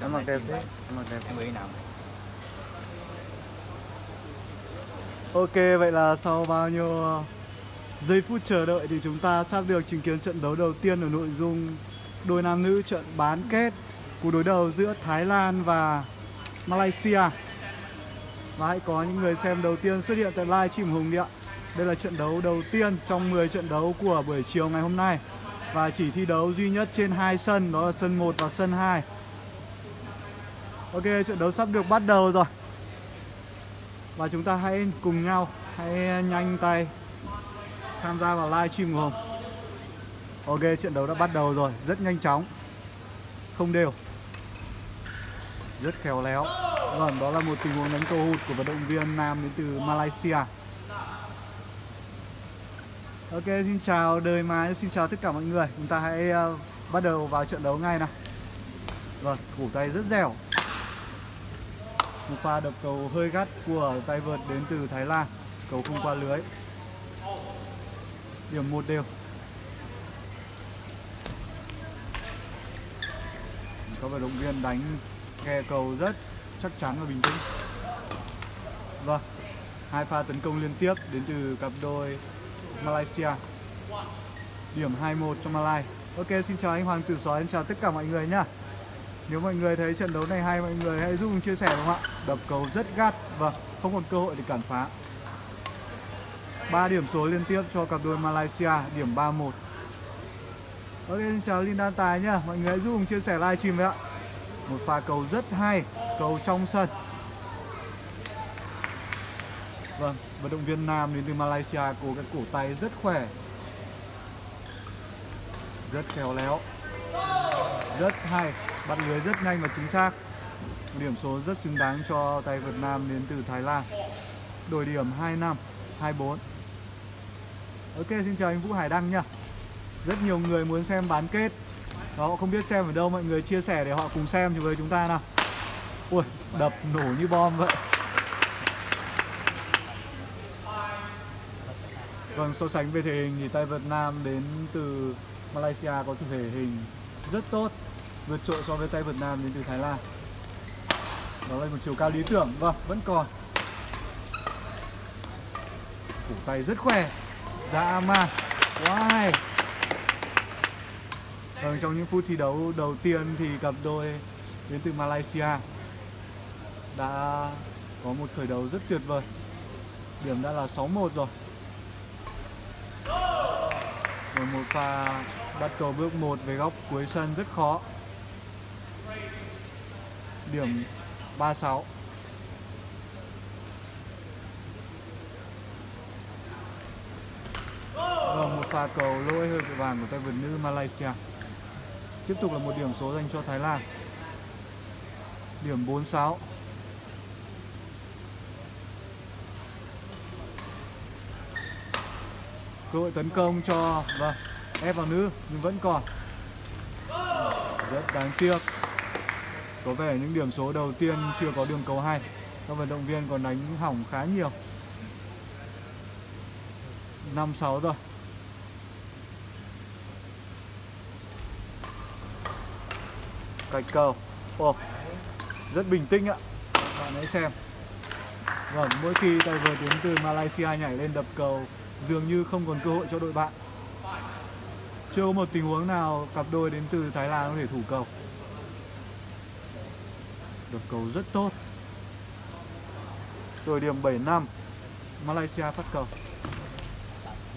Em mặc đẹp thế, em mặc đẹp thế nào. Ok, vậy là sau bao nhiêu giây phút chờ đợi thì chúng ta sắp được chứng kiến trận đấu đầu tiên ở nội dung đôi nam nữ trận bán kết cuộc đối đầu giữa Thái Lan và Malaysia. Và hãy có những người xem đầu tiên xuất hiện tại live stream Hùng đi ạ. Đây là trận đấu đầu tiên trong 10 trận đấu của buổi chiều ngày hôm nay. Và chỉ thi đấu duy nhất trên hai sân, đó là sân 1 và sân 2. Ok, trận đấu sắp được bắt đầu rồi. Và chúng ta hãy cùng nhau, hãy nhanh tay tham gia vào live stream của Hùng. Ok, trận đấu đã bắt đầu rồi, rất nhanh chóng, không đều, rất khéo léo. Vâng, đó là một tình huống đánh cầu hụt của vận động viên nam đến từ Malaysia. Ok, xin chào Đời Mái, xin chào tất cả mọi người. Chúng ta hãy bắt đầu vào trận đấu ngay nào. Vâng, thủ tay rất dẻo. Một pha đập cầu hơi gắt của tay vợt đến từ Thái Lan. Cầu không qua lưới. Điểm 1 đều. Các vận động viên đánh khe cầu rất chắc chắn và bình tĩnh. Vâng, hai pha tấn công liên tiếp đến từ cặp đôi Malaysia. Điểm 2-1 cho Malay. Ok, xin chào anh Hoàng Tử Sói, xin chào tất cả mọi người nhá. Nếu mọi người thấy trận đấu này hay, mọi người hãy giúp mình chia sẻ đúng không ạ? Đập cầu rất gắt và không còn cơ hội để cản phá. 3 điểm số liên tiếp cho cặp đôi Malaysia, điểm 3-1. Ok, xin chào Linda Tài nhá. Mọi người hãy giúp mình chia sẻ live stream với ạ. Một pha cầu rất hay, cầu trong sân. Vâng, vận động viên nam đến từ Malaysia có cái cổ tay rất khỏe, rất khéo léo, rất hay, bắt lưới rất nhanh và chính xác. Điểm số rất xứng đáng cho tay vợt nam đến từ Thái Lan. Đổi điểm 2-5, 2-4. Ok, xin chào anh Vũ Hải Đăng nha. Rất nhiều người muốn xem bán kết, họ không biết xem ở đâu, mọi người chia sẻ để họ cùng xem với chúng ta nào. Ui, đập nổ như bom vậy. Vâng, so sánh về thể hình thì tay vợt nam đến từ Malaysia có thể hình rất tốt, vượt trội so với tay vợt nam đến từ Thái Lan. Đó là một chiều cao lý tưởng. Vâng, vẫn còn cổ tay rất khỏe, dã man, quá hay. Vâng, trong những phút thi đấu đầu tiên thì cặp đôi đến từ Malaysia đã có một khởi đầu rất tuyệt vời. Điểm đã là 6-1 rồi. Rồi một pha bắt cầu bước 1 về góc cuối sân rất khó. Điểm 3-6. Rồi một pha cầu lỗi hơi vội vàng của tay vợt nữ Malaysia. Tiếp tục là một điểm số dành cho Thái Lan. Điểm 4-6. Cơ hội tấn công cho, vâng, ép vào nữ nhưng vẫn còn. Rất đáng tiếc. Có vẻ những điểm số đầu tiên chưa có đường cầu hay. Các vận động viên còn đánh hỏng khá nhiều. 5-6 rồi. Cạch cầu. Ồ, rất bình tĩnh ạ. Bạn hãy xem. Vâng, mỗi khi tay vợt đến từ Malaysia nhảy lên đập cầu dường như không còn cơ hội cho đội bạn. Chưa có một tình huống nào cặp đôi đến từ Thái Lan có thể thủ cầu. Đập cầu rất tốt. Đội điểm 7-5. Malaysia phát cầu.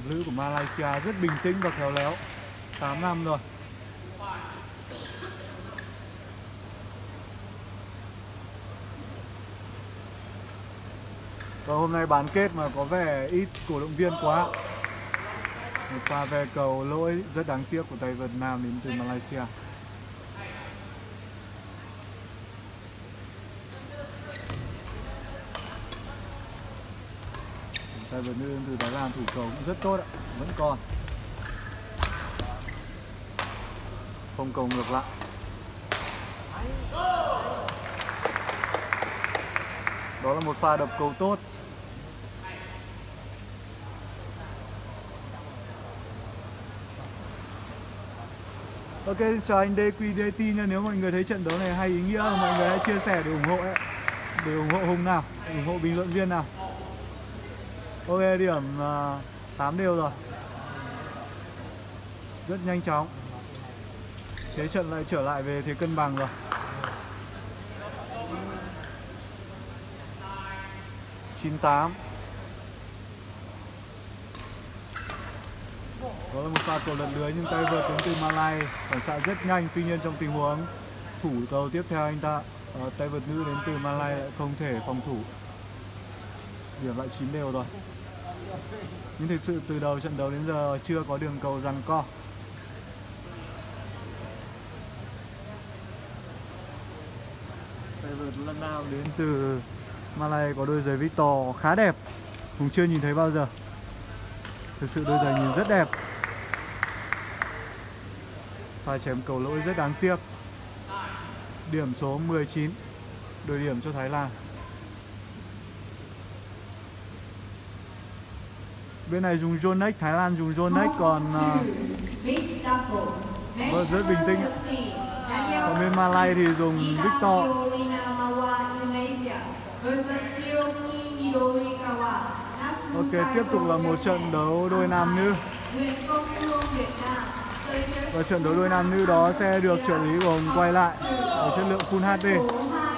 Nữ của Malaysia rất bình tĩnh và khéo léo. 8-5 rồi. Và hôm nay bán kết mà có vẻ ít cổ động viên quá. Một pha về cầu lỗi rất đáng tiếc của tay vợt nam đến từ Malaysia. Tay vợt nữ từ Thái Lan thủ cầu cũng rất tốt ạ, vẫn còn. Không cầu ngược lại. Đó là một pha đập cầu tốt. Ok, chào anh DQDT nha. Nếu mọi người thấy trận đấu này hay, ý nghĩa, mọi người hãy chia sẻ để ủng hộ ấy. Để ủng hộ Hùng nào, ủng hộ bình luận viên nào. Ok, điểm 8 đều rồi. Rất nhanh chóng. Thế trận lại trở lại về thế cân bằng rồi. Chín tám. Đó là một pha cầu lật lưới nhưng tay vợt đến từ Malay, phản xạ rất nhanh. Tuy nhiên trong tình huống thủ cầu tiếp theo anh ta, tay vợt nữ đến từ Malay lại không thể phòng thủ. Điểm lại 9 đều rồi. Nhưng thực sự từ đầu trận đấu đến giờ chưa có đường cầu giằng co. Tay vợt lần nào đến từ Malay có đôi giày Victor khá đẹp, cũng chưa nhìn thấy bao giờ. Thực sự đôi giày nhìn rất đẹp. Pha chém cầu lỗi rất đáng tiếc. Điểm số 19, đội điểm cho Thái Lan. Bên này dùng Yonex, Thái Lan dùng Yonex, còn vợt rất bình tĩnh. Còn bên Malay thì dùng Victor. Ok, tiếp tục là một trận đấu đôi nam nữ. Và trận đấu đôi nam nữ đó sẽ được trợ lý của Hùng quay lại ở chất lượng Full HD.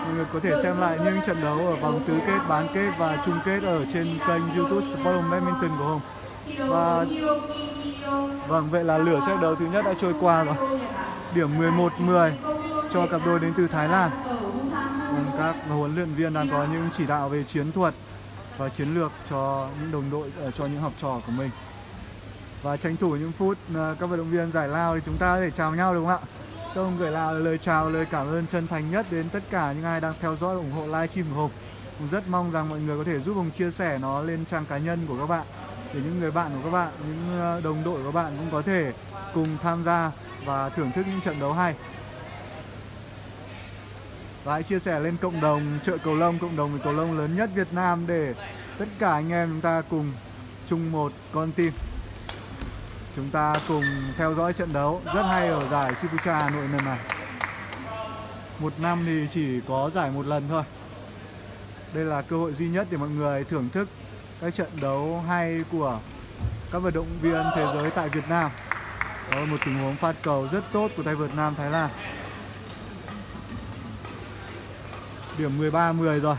Mọi người có thể xem lại những trận đấu ở vòng tứ kết, bán kết và chung kết ở trên kênh YouTube Sport Hùng Badminton của Hùng. Và vâng, vậy là lửa set đấu thứ nhất đã trôi qua rồi. Điểm 11-10 cho cặp đôi đến từ Thái Lan. Các huấn luyện viên đang có những chỉ đạo về chiến thuật và chiến lược cho những đồng đội, cho những học trò của mình. Và tranh thủ những phút các vận động viên giải lao thì chúng ta có thể chào nhau, đúng không ạ? Tôi gửi lại lời chào, lời cảm ơn chân thành nhất đến tất cả những ai đang theo dõi, ủng hộ livestream của Hùng. Hùng rất mong rằng mọi người có thể giúp Hùng chia sẻ nó lên trang cá nhân của các bạn, để những người bạn của các bạn, những đồng đội của các bạn cũng có thể cùng tham gia và thưởng thức những trận đấu hay. Và hãy chia sẻ lên cộng đồng chợ cầu lông, cộng đồng về cầu lông lớn nhất Việt Nam, để tất cả anh em chúng ta cùng chung một con tim. Chúng ta cùng theo dõi trận đấu rất hay ở giải Ciputra Hà Nội lần này. Một năm thì chỉ có giải một lần thôi. Đây là cơ hội duy nhất để mọi người thưởng thức các trận đấu hay của các vận động viên thế giới tại Việt Nam. Đó là một tình huống phát cầu rất tốt của tay vợt nam Thái Lan. Điểm 13-10 rồi.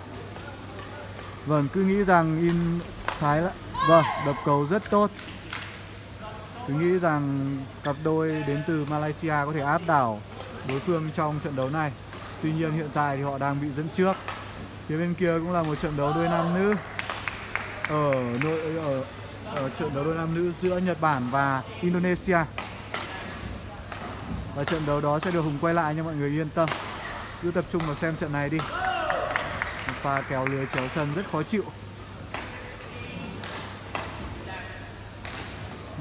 Vâng, cứ nghĩ rằng Thái Lan, vâng, đập cầu rất tốt. Cứ nghĩ rằng cặp đôi đến từ Malaysia có thể áp đảo đối phương trong trận đấu này. Tuy nhiên hiện tại thì họ đang bị dẫn trước. Phía bên kia cũng là một trận đấu đôi nam nữ. Ở trận đấu đôi nam nữ giữa Nhật Bản và Indonesia. Và trận đấu đó sẽ được Hùng quay lại, nhưng mọi người yên tâm, cứ tập trung vào xem trận này đi. Một pha kéo lưới chéo sân rất khó chịu.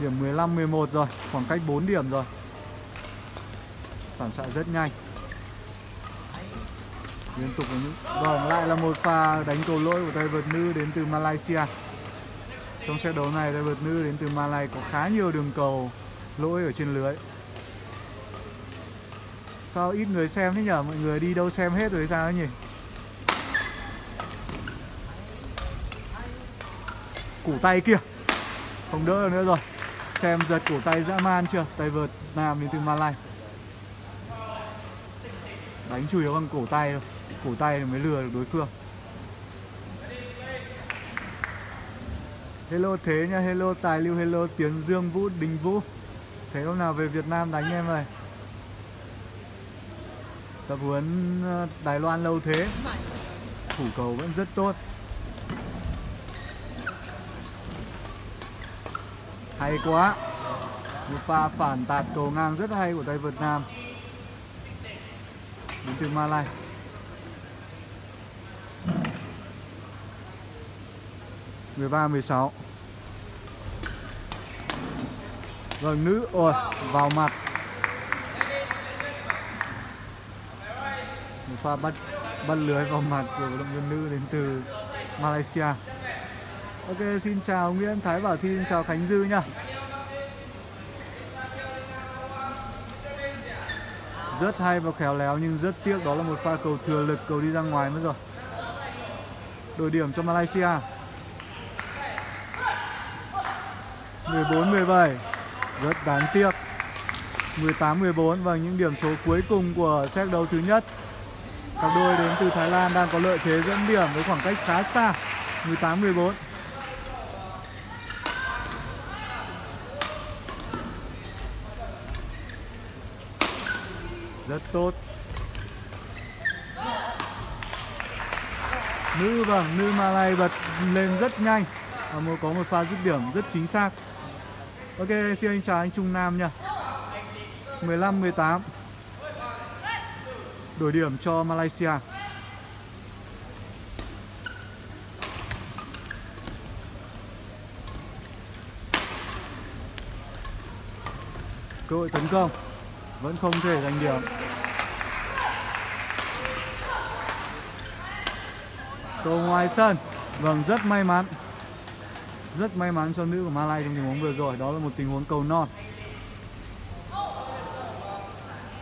Điểm 15-11 rồi, khoảng cách 4 điểm rồi. Phản xạ rất nhanh. Liên tục với những... Vâng, lại là một pha đánh cầu lỗi của tay vợt nữ đến từ Malaysia. Trong set đấu này tay vợt nữ đến từ Malay có khá nhiều đường cầu lỗi ở trên lưới. Sao ít người xem thế nhở? Mọi người đi đâu xem hết rồi sao ấy nhỉ? Cổ tay kia không đỡ nữa rồi. Xem giật cổ tay dã man chưa? Tay vợt nam đến từ Malay đánh chủ yếu bằng cổ tay thôi. Cổ tay mới lừa được đối phương. Hello Thế nha, hello Tài Lưu, hello Tiến Dương Vũ, Đình Vũ. Thế hôm nào về Việt Nam đánh em này. Tập huấn Đài Loan lâu thế. Thủ cầu vẫn rất tốt. Hay quá. Một pha phản tạt cầu ngang rất hay của tay vợt nam đến từ Malay. Người 13-16. Vâng, nữ. Ôi, vào mặt. Một pha bắt lưới vào mặt của vận động viên nữ đến từ Malaysia. Ok, xin chào Nguyễn Thái Bảo Thi, xin chào Khánh Dư nha. rất hay và khéo léo, nhưng rất tiếc đó là một pha cầu thừa lực, cầu đi ra ngoài mất rồi. Đổi điểm cho Malaysia. 14-17, rất đáng tiếc. 18-14 và những điểm số cuối cùng của set đấu thứ nhất. Các đôi đến từ Thái Lan đang có lợi thế dẫn điểm với khoảng cách khá xa, 18-14. Rất tốt. Nữ Malay bật lên rất nhanh và mới có một pha dứt điểm rất chính xác. Ok, xin anh chào anh Trung Nam nha. 15-18. Đổi điểm cho Malaysia. Cơ hội tấn công vẫn không thể giành điểm. Cầu ngoài sân. Vâng, rất may mắn. Rất may mắn cho nữ của Malay trong tình huống vừa rồi. Đó là một tình huống cầu non.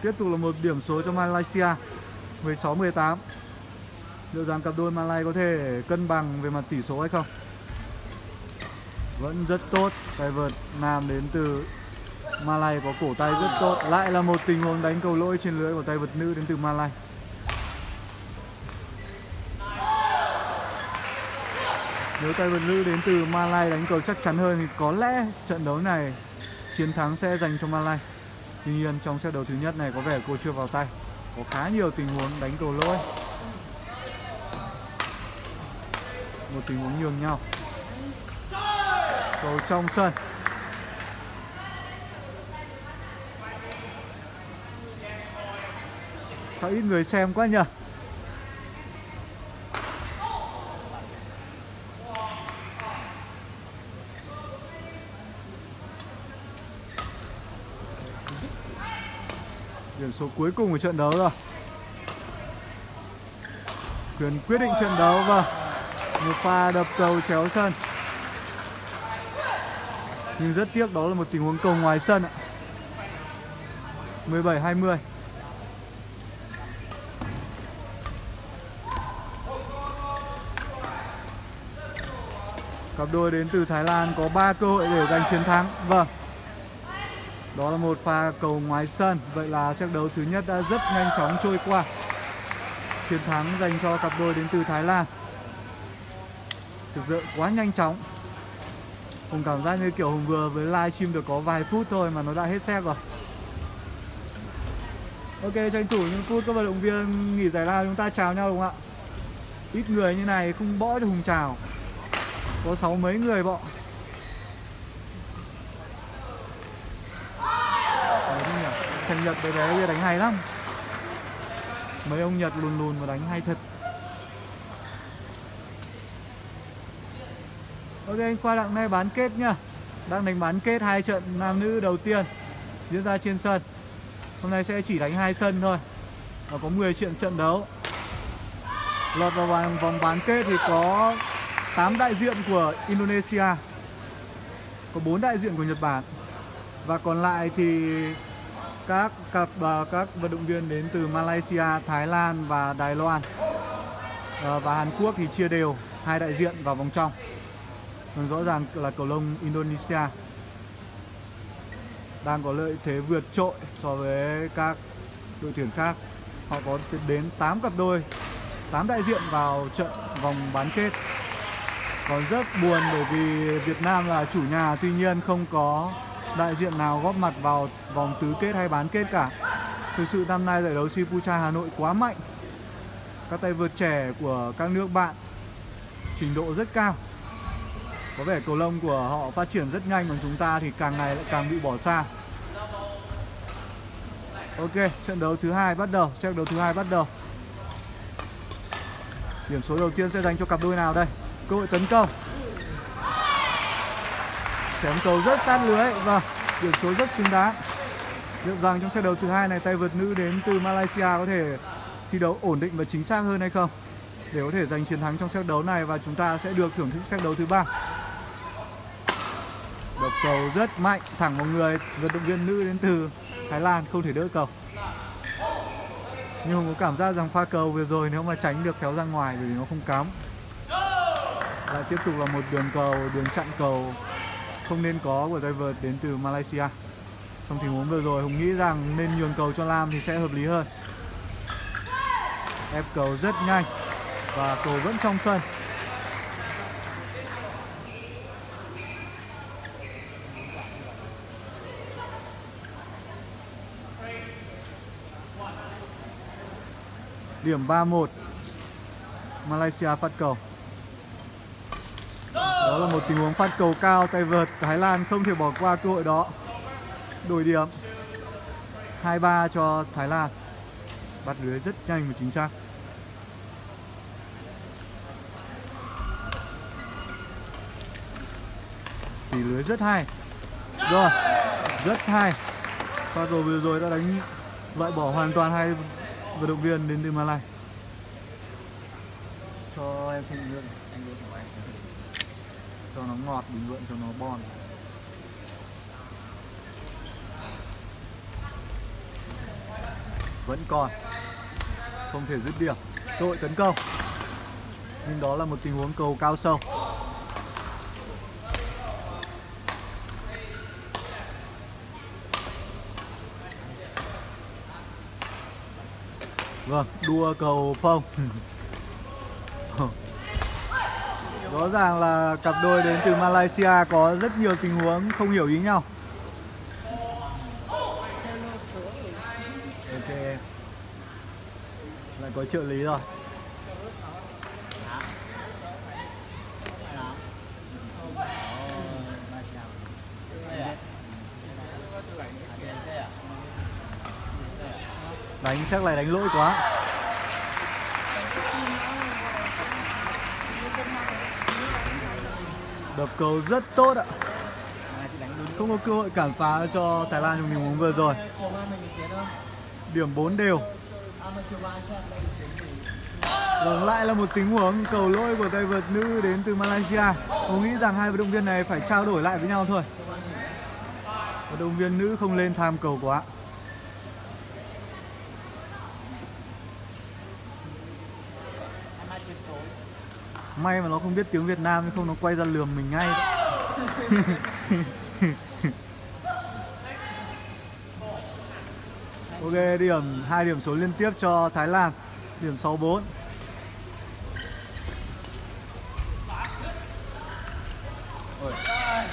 Tiếp tục là một điểm số cho Malaysia, 16-18. Liệu rằng cặp đôi Malay có thể cân bằng về mặt tỷ số hay không? Vẫn rất tốt. Tay vợt nam đến từ Malay có cổ tay rất tốt. Lại là một tình huống đánh cầu lỗi trên lưới của tay vợt nữ đến từ Malay. Nếu tay vợt nữ đến từ Malay đánh cầu chắc chắn hơn thì có lẽ trận đấu này chiến thắng sẽ dành cho Malay. Tuy nhiên trong set đấu thứ nhất này có vẻ cô chưa vào tay. Có khá nhiều tình huống đánh cầu lỗi. Một tình huống nhường nhau. Cầu trong sân. Sao ít người xem quá nhỉ? Điểm số cuối cùng của trận đấu rồi. Quyền quyết định trận đấu và một pha đập cầu chéo sân. Nhưng rất tiếc đó là một tình huống cầu ngoài sân ạ. 17-20. Cặp đôi đến từ Thái Lan có 3 cơ hội để giành chiến thắng. Vâng. Đó là một pha cầu ngoài sân. Vậy là set đấu thứ nhất đã rất nhanh chóng trôi qua. Chiến thắng dành cho cặp đôi đến từ Thái Lan. Thực sự quá nhanh chóng. Hùng cảm giác như kiểu Hùng vừa với live stream được có vài phút thôi mà nó đã hết set rồi. Ok, tranh thủ những phút các vận động viên nghỉ giải lao chúng ta chào nhau đúng không ạ? Ít người như này không bỏ được Hùng chào. Có 6 mấy người bọn. Thằng Nhật đấy bé đánh hay lắm. Mấy ông Nhật lùn lùn và đánh hay thật. Ok, anh Khoa Đặng nay bán kết nhá. Đang đánh bán kết 2 trận nam nữ đầu tiên diễn ra trên sân. Hôm nay sẽ chỉ đánh 2 sân thôi. Và có 10 trận đấu. Lọt vào vòng bán kết thì có 8 đại diện của Indonesia, có 4 đại diện của Nhật Bản. Và còn lại thì các vận động viên đến từ Malaysia, Thái Lan và Đài Loan và Hàn Quốc thì chia đều 2 đại diện vào vòng trong. Rõ ràng là cầu lông Indonesia đang có lợi thế vượt trội so với các đội tuyển khác. Họ có đến 8 cặp đôi, 8 đại diện vào trận vòng bán kết. Còn rất buồn bởi vì Việt Nam là chủ nhà, tuy nhiên không có đại diện nào góp mặt vào vòng tứ kết hay bán kết cả. Thực sự năm nay giải đấu Ciputra Hà Nội quá mạnh. Các tay vợt trẻ của các nước bạn trình độ rất cao. Có vẻ cầu lông của họ phát triển rất nhanh, còn chúng ta thì càng ngày lại càng bị bỏ xa. Ok, trận đấu thứ hai bắt đầu. Set đấu thứ hai bắt đầu. Điểm số đầu tiên sẽ dành cho cặp đôi nào đây? Cơ hội tấn công. Chém cầu rất sát lưới và điểm số rất xứng đáng. Liệu rằng trong set đấu thứ hai này tay vợt nữ đến từ Malaysia có thể thi đấu ổn định và chính xác hơn hay không để có thể giành chiến thắng trong set đấu này, và chúng ta sẽ được thưởng thức set đấu thứ ba. Đập cầu rất mạnh thẳng vào người vận động viên nữ đến từ Thái Lan, không thể đỡ cầu. Nhưng Hùng có cảm giác rằng pha cầu vừa rồi nếu mà tránh được kéo ra ngoài bởi vì nó không cắm. Lại tiếp tục là một đường cầu, đường chặn cầu không nên có của tay vợt đến từ Malaysia. Trong tình huống vừa rồi Hùng nghĩ rằng nên nhường cầu cho Lam thì sẽ hợp lý hơn. Ép cầu rất nhanh và cầu vẫn trong sân. Điểm 3-1, Malaysia phát cầu. Đó là một tình huống phát cầu cao, tay vợt Thái Lan không thể bỏ qua cơ hội đó. Đổi điểm 2-3 cho Thái Lan. Bắt lưới rất nhanh và chính xác. Tỉ lưới rất hay. Rồi, rất hay. Phát cầu vừa rồi đã đánh loại bỏ hoàn toàn hai vận động viên đến từ Malai. Cho em xin lượn, anh lượn của anh. Cho nó ngọt, bình luận cho nó bon. Vẫn còn không thể dứt điểm, cơ hội tấn công. Nhưng đó là một tình huống cầu cao sâu. Vâng, đua cầu phong. Rõ ràng là cặp đôi đến từ Malaysia có rất nhiều tình huống không hiểu ý nhau. Ok, lại có trợ lý rồi. Đánh chắc lại đánh lỗi quá. Đập cầu rất tốt ạ. Không có cơ hội cản phá cho Thái Lan trong tình huống vừa rồi. Điểm 4 đều. Vâng, lại là một tình huống cầu lỗi của tay vợt nữ đến từ Malaysia. Tôi nghĩ rằng hai vận động viên này phải trao đổi lại với nhau thôi. Vận động viên nữ không lên tham cầu quá. May mà nó không biết tiếng Việt Nam, nhưng không nó quay ra lườm mình ngay. Ok, điểm 2 điểm số liên tiếp cho Thái Lan. Điểm 6-4.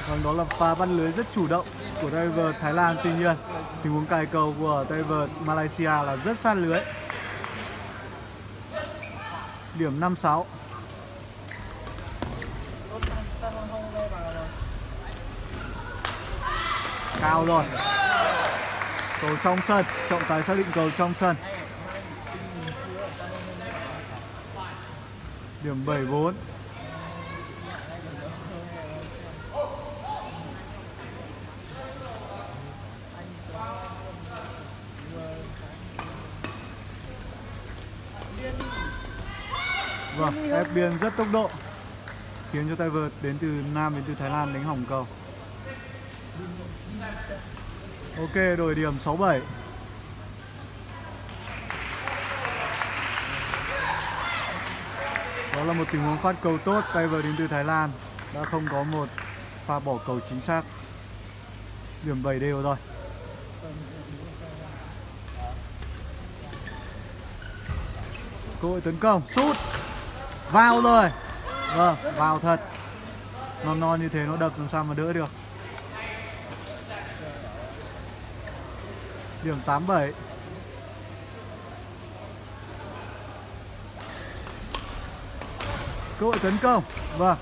Vâng, đó là pha bắt lưới rất chủ động của tay vợt Thái Lan. Tuy nhiên, tình huống cài cầu của tay vợt Malaysia là rất sát lưới. Điểm 5-6. Cao rồi. Cầu trong sân. Trọng tài xác định cầu trong sân. Điểm 7-4. Vâng, ép biên rất tốc độ khiến cho tay vợt đến từ Nam, đến từ Thái Lan đánh hỏng cầu. Ok, đổi điểm 6-7. Đó là một tình huống phát cầu tốt, tay vợt đến từ Thái Lan đã không có một pha bỏ cầu chính xác. Điểm 7 đều rồi. Cơ hội tấn công, sút. Vào rồi. Vâng, vào thật. Non như thế nó đập làm sao mà đỡ được. Điểm 8-7. Cơ hội tấn công. Vâng.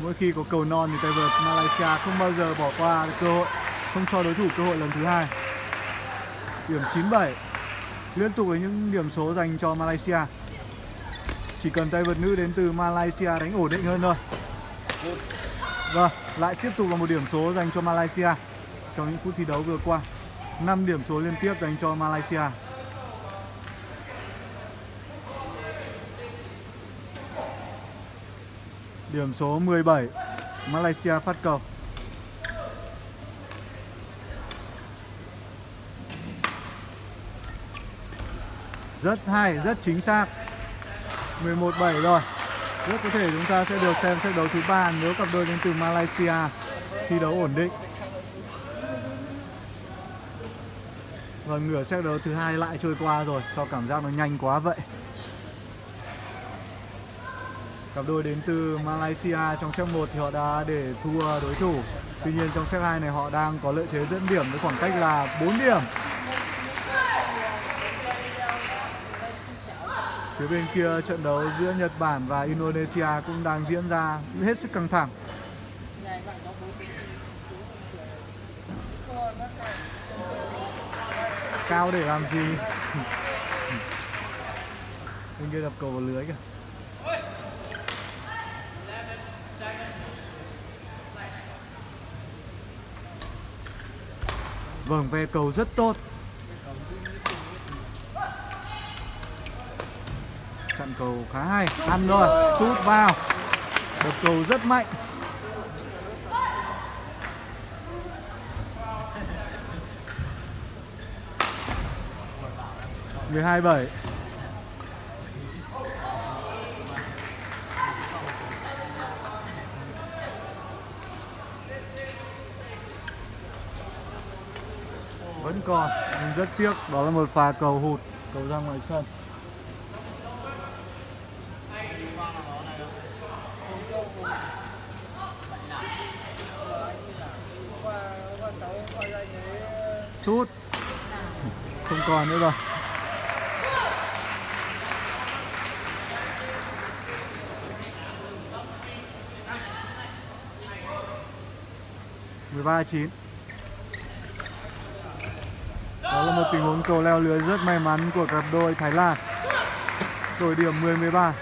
Mỗi khi có cầu non thì tay vợt Malaysia không bao giờ bỏ qua cơ hội, không cho đối thủ cơ hội lần thứ hai. Điểm 9-7. Liên tục với những điểm số dành cho Malaysia. Chỉ cần tay vợt nữ đến từ Malaysia đánh ổn định hơn thôi. Vâng, lại tiếp tục là một điểm số dành cho Malaysia. Trong những phút thi đấu vừa qua, 5 điểm số liên tiếp dành cho Malaysia. Điểm số 17, Malaysia phát cầu. Rất hay, rất chính xác. 11-7 rồi. Rất có thể chúng ta sẽ được xem set đấu thứ 3 nếu cặp đôi đến từ Malaysia thi đấu ổn định. Và nửa set đấu thứ 2 lại trôi qua rồi, sao cảm giác nó nhanh quá vậy. Cặp đôi đến từ Malaysia trong set 1 thì họ đã để thua đối thủ. Tuy nhiên trong set 2 này họ đang có lợi thế dẫn điểm với khoảng cách là 4 điểm. Phía bên kia trận đấu giữa Nhật Bản và Indonesia cũng đang diễn ra hết sức căng thẳng. Cao để làm gì? Bên kia đập cầu vào lưới kìa. Vâng, ve cầu rất tốt. Chặn cầu khá hay, ăn rồi, sút vào. Đập cầu rất mạnh. Mười hai bảy. Vẫn còn, nhưng rất tiếc, đó là một pha cầu hụt, cầu ra ngoài sân. Sút không còn nữa rồi. Mười ba chín. Đó là một tình huống cầu leo lưới rất may mắn của cặp đôi Thái Lan. Đổi điểm 10-13.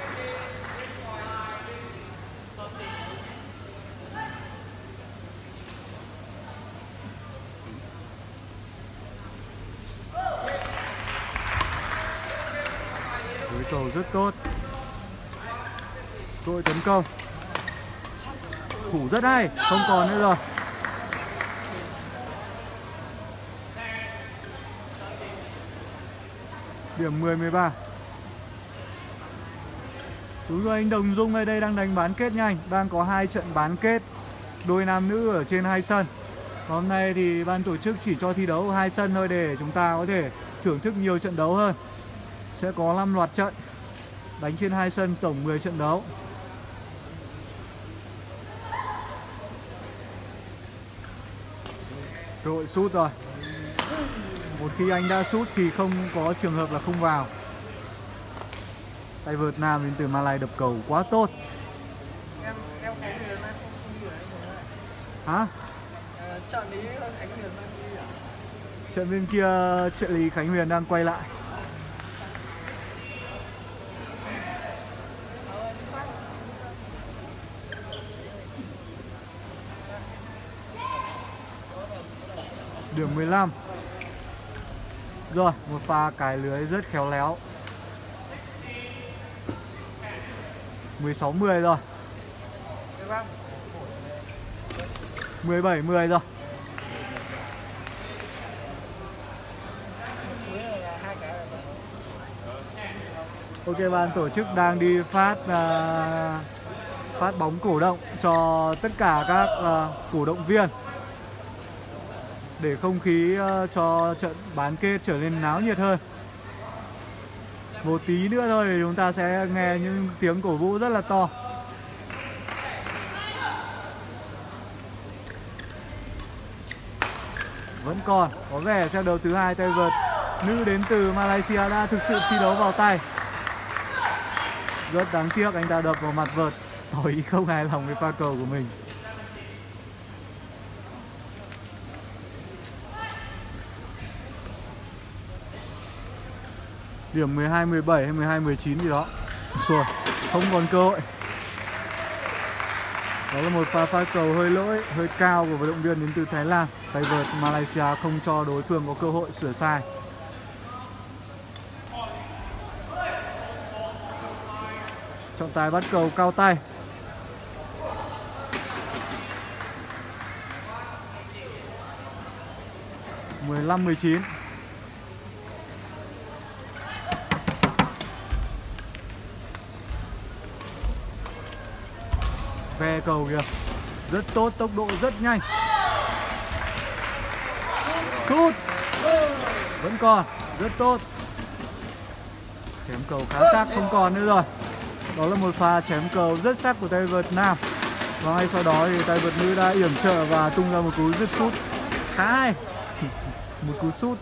Đối cầu rất tốt. Đội tấn công. Thủ rất hay, không còn nữa rồi. Điểm 10-13. Đúng rồi, anh Đồng Dung ở đây đang đánh bán kết nhanh. Đang có 2 trận bán kết đôi nam nữ ở trên 2 sân. Hôm nay thì ban tổ chức chỉ cho thi đấu 2 sân thôi để chúng ta có thể thưởng thức nhiều trận đấu hơn. Sẽ có 5 loạt trận đánh trên 2 sân, tổng 10 trận đấu. Đội sút rồi. Một khi anh đã sút thì không có trường hợp là không vào. Tay vợt nam đến từ Malaysia đập cầu quá tốt. Em Khánh Huyền này không đi ở anh hả? Trợ lý Khánh Huyền đang đi à? Trận bên kia trợ lý Khánh Huyền đang quay lại. Điểm 15. Rồi, một pha cái lưới rất khéo léo. 16-10 rồi. 17-10 rồi. Ok, ban tổ chức đang đi phát bóng cổ động cho tất cả các cổ động viên, để không khí cho trận bán kết trở nên náo nhiệt hơn. Một tí nữa thôi thì chúng ta sẽ nghe những tiếng cổ vũ rất là to. Vẫn còn, có vẻ set đấu thứ 2 tay vợt nữ đến từ Malaysia đã thực sự thi đấu vào tay. Rất đáng tiếc anh ta đập vào mặt vợt, tỏ ý không hài lòng với pha cầu của mình. Điểm 12-17 hay 12-19 gì đó. Rồi, không còn cơ hội. Đó là một pha phá cầu hơi lỗi, hơi cao của vận động viên đến từ Thái Lan. Tay vợt Malaysia không cho đối phương có cơ hội sửa sai. Trọng tài bắt cầu cao tay. phe cầu kìa. Rất tốt, tốc độ rất nhanh. Sút vẫn còn, rất tốt. Chém cầu khá sát, không còn nữa rồi. Đó là một pha chém cầu rất sắc của tay vợt nam. Và ngay sau đó thì tay vợt nữ đã yểm trợ và tung ra một cú dứt sút khá hay. Một cú sút.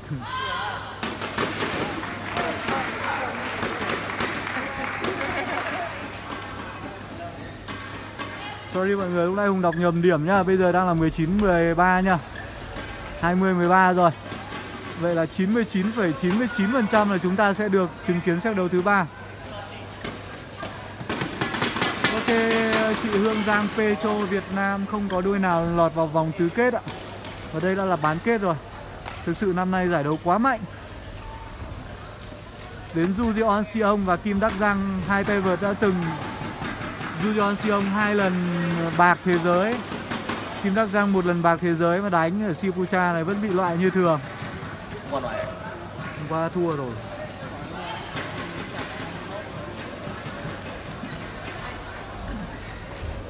Sorry mọi người, lúc nãy Hùng đọc nhầm điểm nhá. Bây giờ đang là 19-13 nhá, 20-13 rồi. Vậy là 99,99% là chúng ta sẽ được chứng kiến set đấu thứ 3. Ok, chị Hương Giang Petro Việt Nam không có đôi nào lọt vào vòng tứ kết ạ. Và đây đã là bán kết rồi. Thực sự năm nay giải đấu quá mạnh. Đến Ryu Jion Siong và Kim Đắc Giang, hai tay vợt đã từng... Ryu Jion Siong 2 lần bạc thế giới, Kim Đắc Giang 1 lần bạc thế giới, mà đánh ở Ciputra này vẫn bị loại như thường. Hôm qua thua rồi.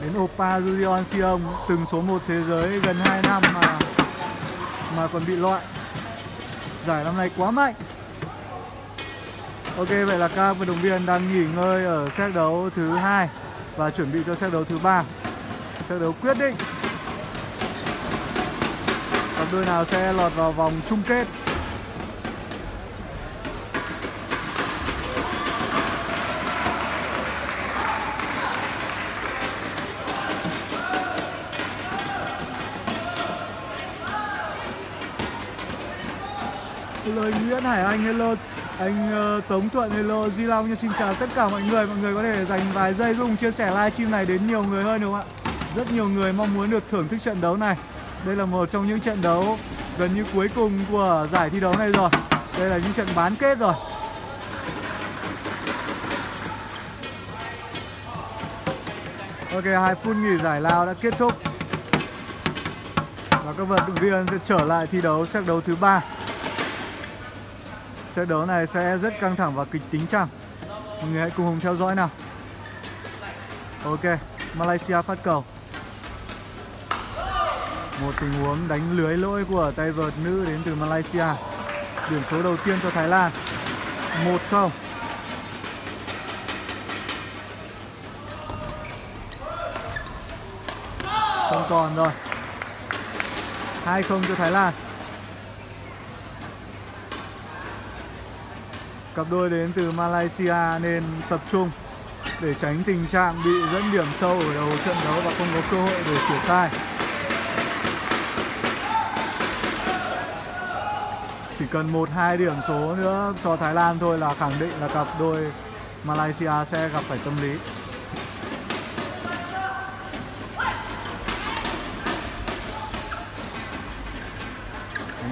Đến Oppa Ryu Jion Siong từng số 1 thế giới gần 2 năm mà còn bị loại. Giải năm nay quá mạnh. Ok, vậy là các vận động viên đang nghỉ ngơi ở set đấu thứ 2 và chuẩn bị cho set đấu thứ 3. Set đấu quyết định cặp đôi nào sẽ lọt vào vòng chung kết. Lời Nguyễn Hải Anh hello, anh Tống Thuận hello, Duy Long như xin chào tất cả mọi người. Mọi người có thể dành vài giây cùng chia sẻ livestream này đến nhiều người hơn đúng không ạ? Rất nhiều người mong muốn được thưởng thức trận đấu này. Đây là một trong những trận đấu gần như cuối cùng của giải thi đấu này rồi. Đây là những trận bán kết rồi. Ok, 2 phút nghỉ giải lao đã kết thúc. Và các vận động viên sẽ trở lại thi đấu set đấu thứ 3. Trận đấu này sẽ rất căng thẳng và kịch tính chăng? Mọi người hãy cùng Hùng theo dõi nào. Ok, Malaysia phát cầu. Một tình huống đánh lưới lỗi của tay vợt nữ đến từ Malaysia. Điểm số đầu tiên cho Thái Lan, 1-0. Không còn rồi, 2-0 cho Thái Lan. Cặp đôi đến từ Malaysia nên tập trung để tránh tình trạng bị dẫn điểm sâu ở đầu trận đấu và không có cơ hội để sửa sai. Chỉ cần 1-2 điểm số nữa cho Thái Lan thôi là khẳng định là cặp đôi Malaysia sẽ gặp phải tâm lý.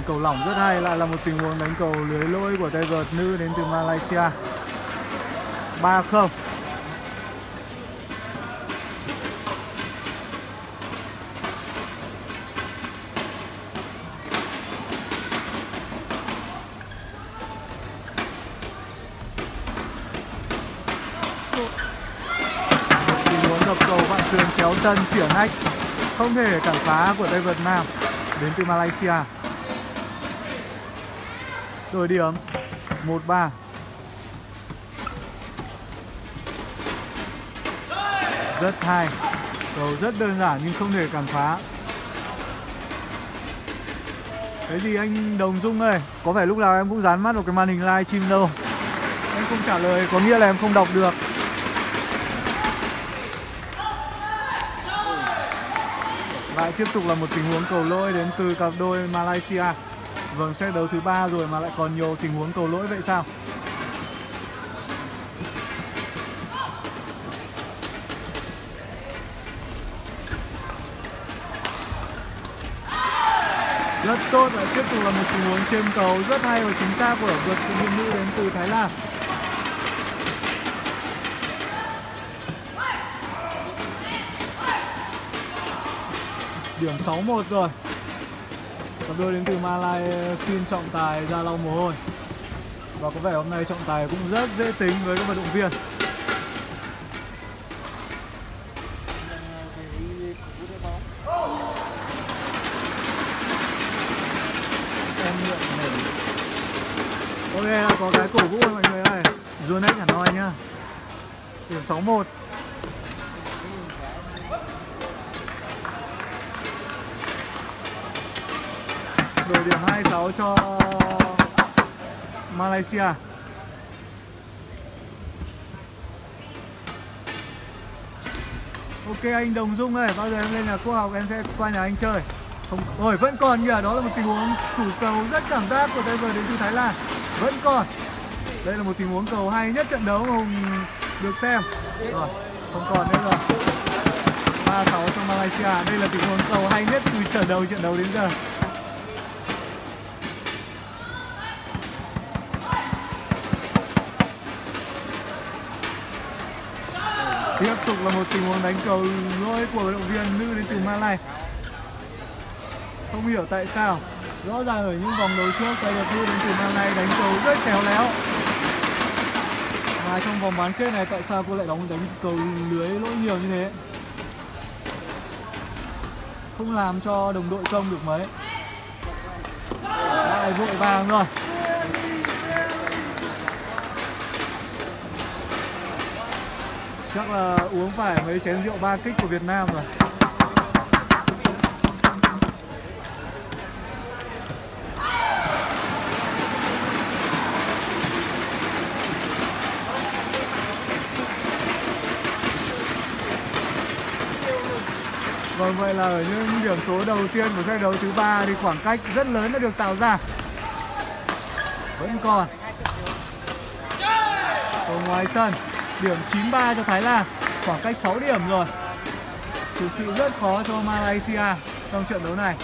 Cầu lỏng rất hay, lại là một tình huống đánh cầu lưới lỗi của tay vợt nữ đến từ Malaysia. 3-0. Tình huống đập cầu vạn sườn chéo chân xỉa nách, không thể cản phá của tay vợt nam đến từ Malaysia. Đổi điểm, 1-3. Rất hay. Cầu rất đơn giản nhưng không thể cản phá. Cái gì anh Đồng Dung ơi? Có phải lúc nào em cũng dán mắt vào cái màn hình live stream đâu. Em không trả lời có nghĩa là em không đọc được. Lại tiếp tục là một tình huống cầu lỗi đến từ cặp đôi Malaysia. Vâng, set đấu thứ 3 rồi mà lại còn nhiều tình huống cầu lỗi vậy sao? Rất tốt, và tiếp tục là một tình huống trên cầu rất hay và chính xác của vợt nữ đến từ Thái Lan. Điểm 6-1 rồi. Cặp đôi đến từ Malaysia xin trọng tài ra lau mồ hôi. Và có vẻ hôm nay trọng tài cũng rất dễ tính với các vận động viên. Ok, có cái cổ vũ mọi người ơi. Yonex Hà Nội nhá. Điểm 6-1. Đổi điểm 26 cho Malaysia. Ok anh Đồng Dung ơi, bao giờ em lên nhà cô học em sẽ qua nhà anh chơi. Không, ôi vẫn còn kìa, đó là một tình huống thủ cầu rất cảm giác của tay vợt đến từ Thái Lan. Vẫn còn. Đây là một tình huống cầu hay nhất trận đấu mà Hùng được xem. Rồi, không còn nữa rồi. 3-6 cho Malaysia. Đây là tình huống cầu hay nhất từ trở đầu trận đấu đến giờ. Tiếp tục là một tình huống đánh cầu lỗi của vận động viên nữ đến từ Malaysia. Không hiểu tại sao, rõ ràng ở những vòng đấu trước tay vợt nữ đến từ Malaysia đánh cầu rất khéo léo. Mà trong vòng bán kết này tại sao cô lại đánh cầu lưới lỗi nhiều như thế? Không làm cho đồng đội công được mấy. Lại vội vàng rồi. Chắc là uống phải mấy chén rượu 3 kích của Việt Nam rồi. Vâng, vậy là ở những điểm số đầu tiên của set đấu thứ 3 thì khoảng cách rất lớn đã được tạo ra. Vẫn còn. Ở ngoài sân. Điểm 93 cho Thái Lan, khoảng cách 6 điểm rồi. Thực sự rất khó cho Malaysia trong trận đấu này.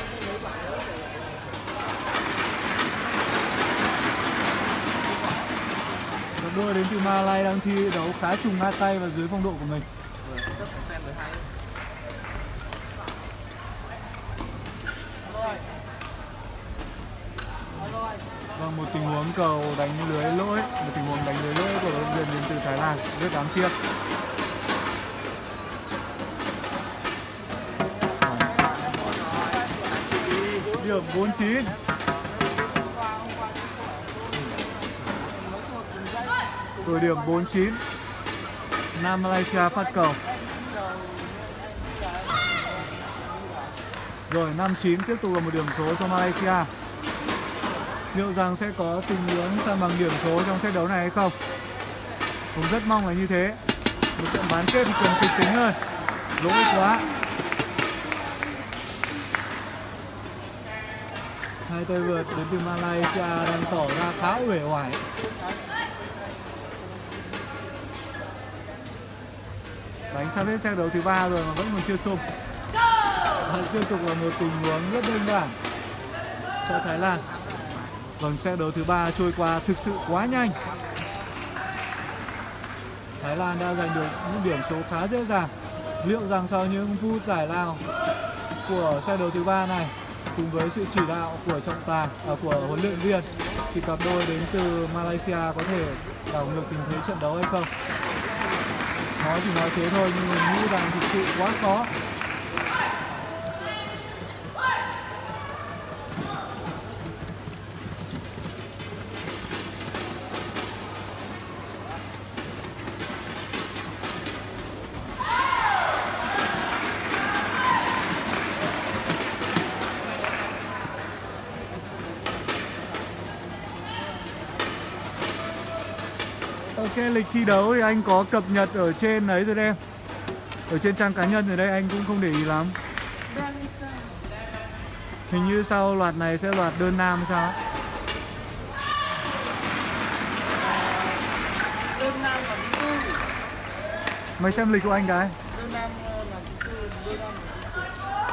Một đôi đến từ Malaysia đang thi đấu khá trùng hai tay và dưới phong độ của mình. Vâng, một tình huống cầu đánh lưới lỗi, một tình huống đánh lưới lỗi của vận động viên đến từ Thái Lan, rất đáng tiếc. Điểm 49. Ở điểm 49, Nam Malaysia phát cầu. Rồi 59 tiếp tục là một điểm số cho Malaysia. Liệu rằng sẽ có tình huống san bằng điểm số trong set đấu này hay không? Cũng rất mong là như thế. Một trận bán kết thì cần kịch tính hơn. Lỗi quá. Hai tay vợt đến từ Malaysia đang tỏ ra khá uể oải. Đánh sang đến set đấu thứ 3 rồi mà vẫn còn chưa sung. Và tiếp tục là một tình huống rất đơn giản cho Thái Lan. Vâng, set đấu thứ 3 trôi qua thực sự quá nhanh. Thái Lan đã giành được những điểm số khá dễ dàng. Liệu rằng sau những phút giải lao của set đấu thứ 3 này cùng với sự chỉ đạo của trọng tài của huấn luyện viên thì cặp đôi đến từ Malaysia có thể đảo ngược tình thế trận đấu hay không? Nói thì nói thế thôi nhưng mình nghĩ rằng thực sự quá khó. Cái lịch thi đấu thì anh có cập nhật ở trên ấy rồi đấy em. Ở trên trang cá nhân rồi đây, anh cũng không để ý lắm. Hình như sau loạt này sẽ loạt đơn nam sao? Đơn nam là thứ tư. Mày xem lịch của anh cái. Đơn nam là thứ tư, đơn nam là thứ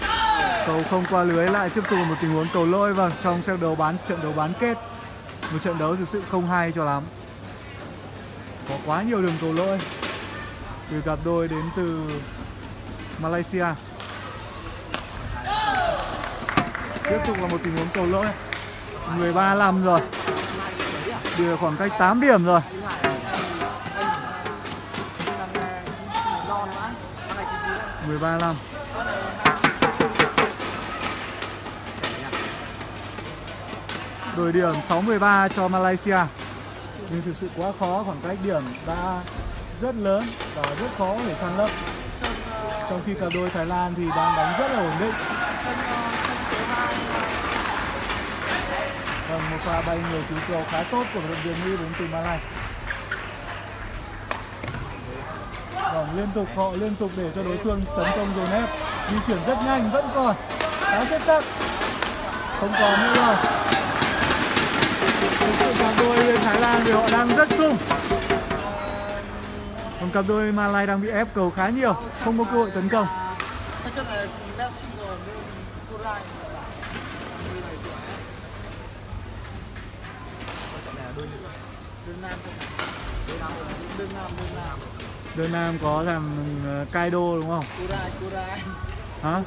tư. Cầu không qua lưới, lại tiếp tục một tình huống cầu lôi vào trong trận đấu bán kết. Một trận đấu thực sự không hay cho lắm. Có quá nhiều đường cầu lỗi từ cặp đôi đến từ Malaysia. Tiếp tục là một tình huống cầu lỗi. 13 làm rồi. Điều khoảng cách 8 điểm rồi. rồi điểm 6-13 cho Malaysia. Nhưng thực sự quá khó, khoảng cách điểm đã rất lớn và rất khó để san lấp. Trong khi cặp đôi Thái Lan thì đang đánh rất là ổn định. Còn một pha bay người cứu cầu khá tốt của vận động viên Mỹ đến từ Malaysia. Còn họ liên tục để cho đối phương tấn công dồn ép, di chuyển rất nhanh, vẫn còn khá xuất sắc, không còn nữa rồi. Cặp đôi bên Thái Lan thì họ đang rất sung, còn cặp đôi Malaysia đang bị ép cầu khá nhiều, không có cơ hội tấn công. Đôi nam có làm Kaido đúng không? Kurai. Hả?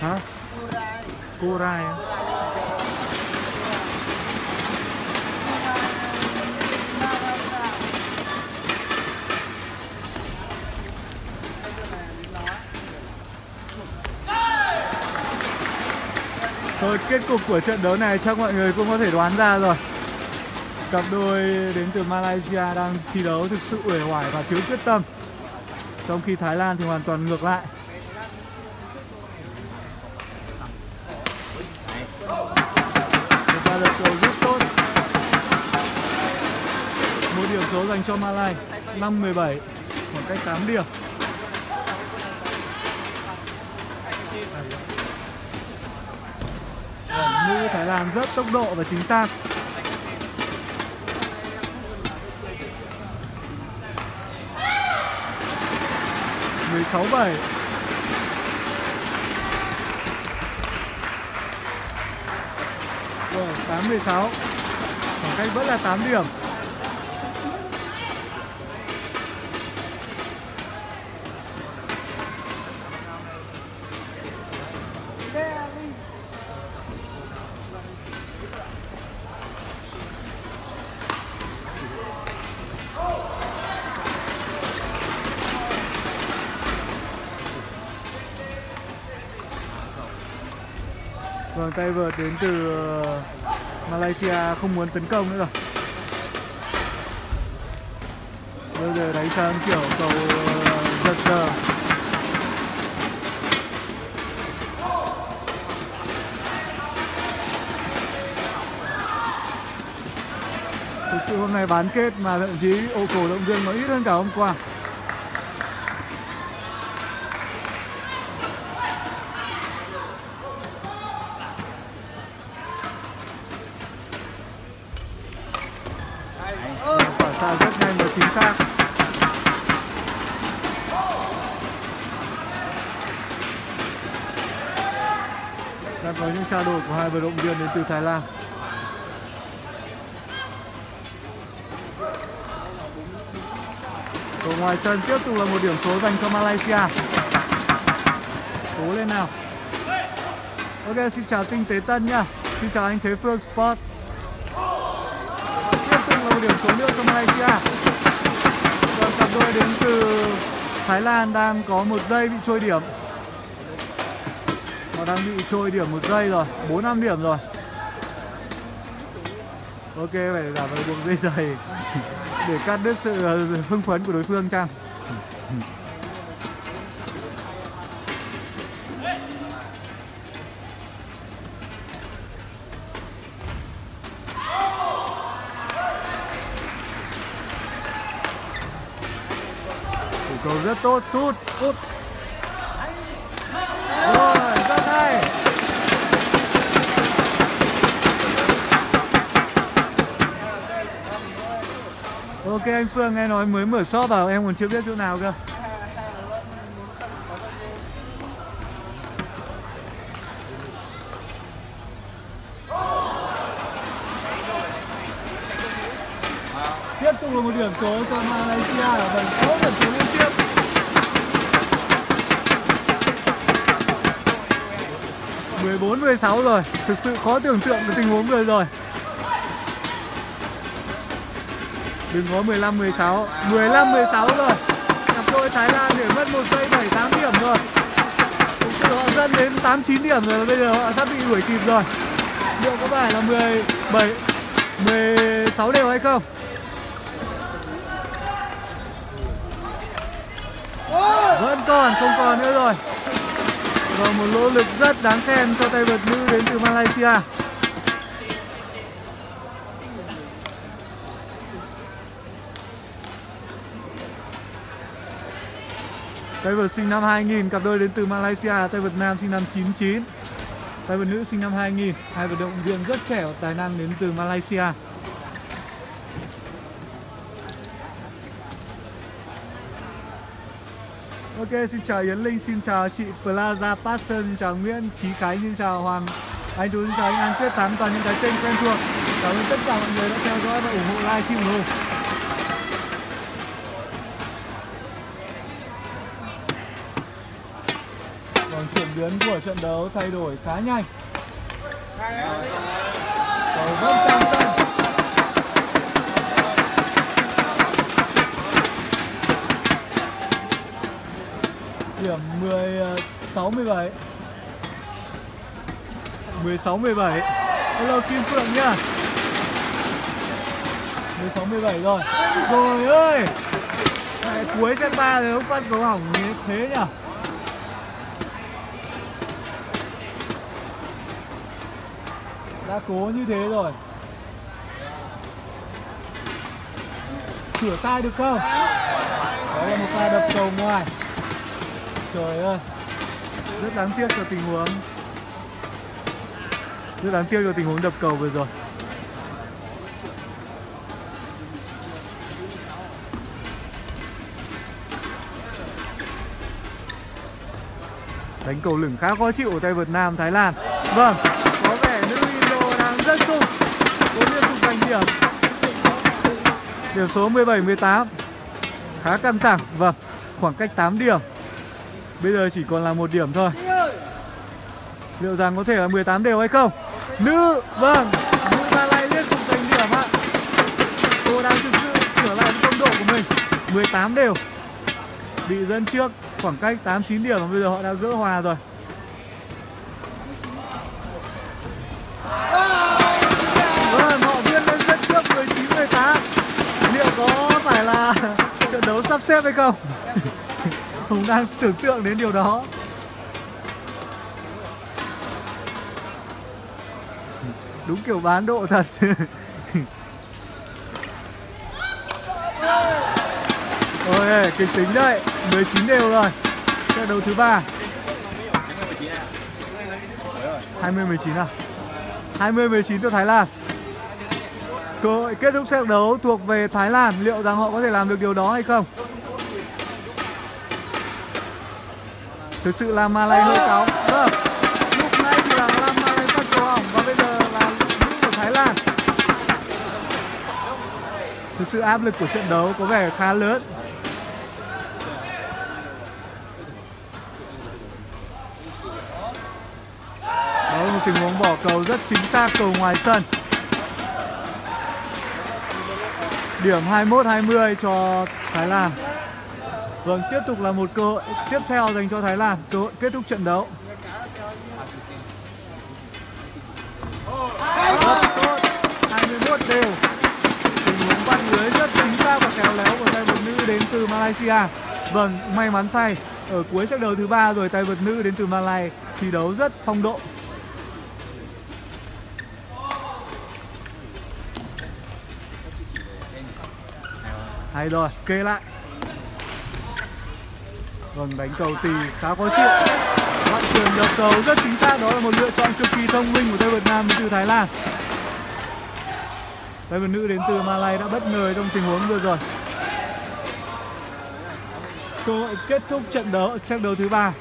Hả? Kurai. Thôi, kết cục của trận đấu này chắc mọi người cũng có thể đoán ra rồi. Cặp đôi đến từ Malaysia đang thi đấu thực sự uể oải và thiếu quyết tâm. Trong khi Thái Lan thì hoàn toàn ngược lại. Một pha lật cầu rất tốt. Một điểm số dành cho Malaysia, 5-17, khoảng cách 8 điểm. Nữ Thái Lan rất tốc độ và chính xác. Mười sáu bảy. Rồi 8-16, khoảng cách vẫn là 8 điểm. Vâng, tay vợt đến từ Malaysia không muốn tấn công nữa rồi. Bây giờ đánh sang kiểu cầu giật giờ. Thực sự hôm nay bán kết mà thậm chí ô cổ động viên nó ít hơn cả hôm qua. Có những trao đổi của hai vận động viên đến từ Thái Lan. Ở ngoài sân tiếp tục là một điểm số dành cho Malaysia. Cố lên nào. Ok, xin chào Tinh Tế Tân nha. Xin chào anh Thế Phương Sport. Tiếp tục là một điểm số nữa cho Malaysia. Còn cặp đôi đến từ Thái Lan đang có một giây bị trôi điểm. Đang bị trôi điểm một giây rồi, 4-5 điểm rồi. Ok, phải giảm vào buộc dây giày để cắt đứt sự hưng phấn của đối phương chăng. Thủ cầu rất tốt, sút, sút. Ok, anh Phương nghe nói mới mở shop vào, em còn chưa biết chỗ nào cơ. Tiếp tục là một điểm số cho Malaysia, và 6 điểm số liên tiếp. Mười 14-16 rồi, thực sự khó tưởng tượng cái tình huống vừa rồi. Đừng có 15-16, 15-16 rồi. Cặp đôi Thái Lan để mất 1 giây 7-8 điểm rồi. Thực sự họ dẫn đến 8-9 điểm rồi, bây giờ họ sắp bị đuổi kịp rồi. Liệu có phải là 16 đều hay không? Vẫn còn, không còn nữa rồi. Và một nỗ lực rất đáng khen cho tay vợt nữ đến từ Malaysia. Tay vợt sinh năm 2000, cặp đôi đến từ Malaysia, tay vợt nam sinh năm 99, tay vợt nữ sinh năm 2000, hai vận động viên rất trẻ và tài năng đến từ Malaysia. Ok, xin chào Yến Linh, xin chào chị Plaza Passion, xin chào Nguyễn Chí Khánh, xin chào Hoàng Anh Tú, xin chào anh An Quyết Thắng, toàn những cái kênh quen thuộc. Cảm ơn tất cả mọi người đã theo dõi và ủng hộ livestream của mình. Chuyển biến của trận đấu thay đổi khá nhanh. Cầu vẫn trong sân. Điểm 16-17. 16-17. Hello Kim Phượng nha. 16-17 rồi. Rồi ơi. Tại cuối set 3 rồi ông Văn có hỏng như thế nhỉ? Đã cố như thế rồi. Sửa sai được không? Đó là một pha đập cầu ngoài. Trời ơi, rất đáng tiếc cho tình huống. Rất đáng tiếc cho tình huống đập cầu vừa rồi. Đánh cầu lửng khá khó chịu của tay vợt nam Thái Lan. Vâng, rất sung, cố liên tục giành điểm. Điểm số 17-18, khá căng thẳng. Vâng, khoảng cách 8 điểm. Bây giờ chỉ còn là 1 điểm thôi. Liệu rằng có thể là 18 đều hay không? Nữ, vâng, nữ Malay liên tục giành điểm ạ. Cô đang thực sự trở lại phong độ của mình. 18 đều. Bị dẫn trước khoảng cách 8-9 điểm và bây giờ họ đã gỡ hòa rồi. Trận đấu sắp xếp hay không? Hùng đang tưởng tượng đến điều đó. Đúng kiểu bán độ thật. Ôi, kịch tính đấy. 19 đều rồi. Trận đấu thứ 3. 20-19 à? 20-19 cho Thái Lan. Cơ hội kết thúc set đấu thuộc về Thái Lan, liệu rằng họ có thể làm được điều đó hay không? Thực sự là Malay hơi cáu. Vâng, lúc nãy thì là Malay phát cầu hỏng và bây giờ là nữ của Thái Lan. Thực sự áp lực của trận đấu có vẻ khá lớn. Đó là một tình huống bỏ cầu rất chính xác, cầu ngoài sân. Điểm 21-20 cho Thái Lan. Vâng, tiếp tục là một cơ hội tiếp theo dành cho Thái Lan, cơ hội kết thúc trận đấu. Rất tốt, 21 đều. Tình huống bắt lưới rất chính xác và khéo léo của tay vợt nữ đến từ Malaysia. Vâng, may mắn thay, ở cuối set đấu thứ 3 rồi, tay vợt nữ đến từ Malay thi đấu rất phong độ. Hay rồi, kê lại. Vâng, đánh cầu tì khá khó chịu. Bạn trường đập cầu rất chính xác, đó là một lựa chọn cực kỳ thông minh của tay vợt nam đến từ Thái Lan. Tay vợt nữ đến từ Malay đã bất ngờ trong tình huống vừa rồi. Cơ hội kết thúc trận đấu, set đấu thứ 3.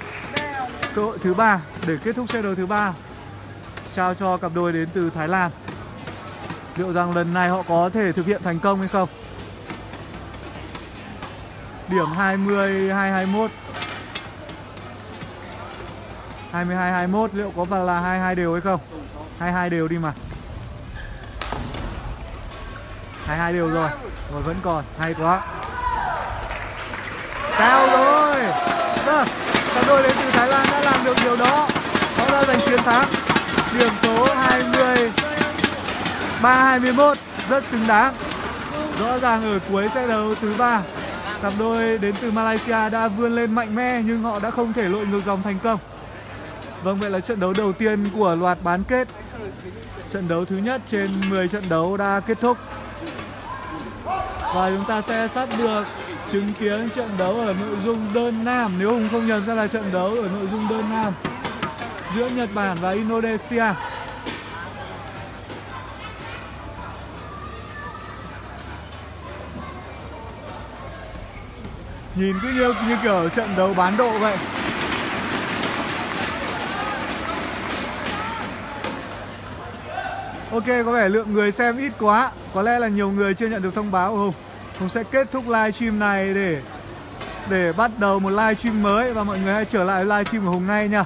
Cơ hội thứ 3 để kết thúc set đấu thứ 3. Trao cho cặp đôi đến từ Thái Lan. Liệu rằng lần này họ có thể thực hiện thành công hay không? Điểm 22-21. 22-21, liệu có phải là 22 đều hay không? 22 đều đi mà. 22 đều rồi. Rồi vẫn còn, hay quá. Cao rồi. Các đội đến từ Thái Lan đã làm được điều đó. Họ đã giành chiến thắng. điểm số 23-21 rất xứng đáng. Rõ ràng ở cuối set đấu thứ 3, cặp đôi đến từ Malaysia đã vươn lên mạnh mẽ nhưng họ đã không thể lội ngược dòng thành công. Vâng, vậy là trận đấu đầu tiên của loạt bán kết. Trận đấu thứ nhất trên 10 trận đấu đã kết thúc. Và chúng ta sẽ sắp được chứng kiến trận đấu ở nội dung đơn nam. Nếu Hùng không nhầm sẽ là trận đấu ở nội dung đơn nam giữa Nhật Bản và Indonesia. Nhìn cứ như kiểu trận đấu bán độ vậy. Ok, có vẻ lượng người xem ít quá. Có lẽ là nhiều người chưa nhận được thông báo. Hùng sẽ kết thúc live stream này để bắt đầu một live stream mới. Và mọi người hãy trở lại live stream của Hùng ngay nha.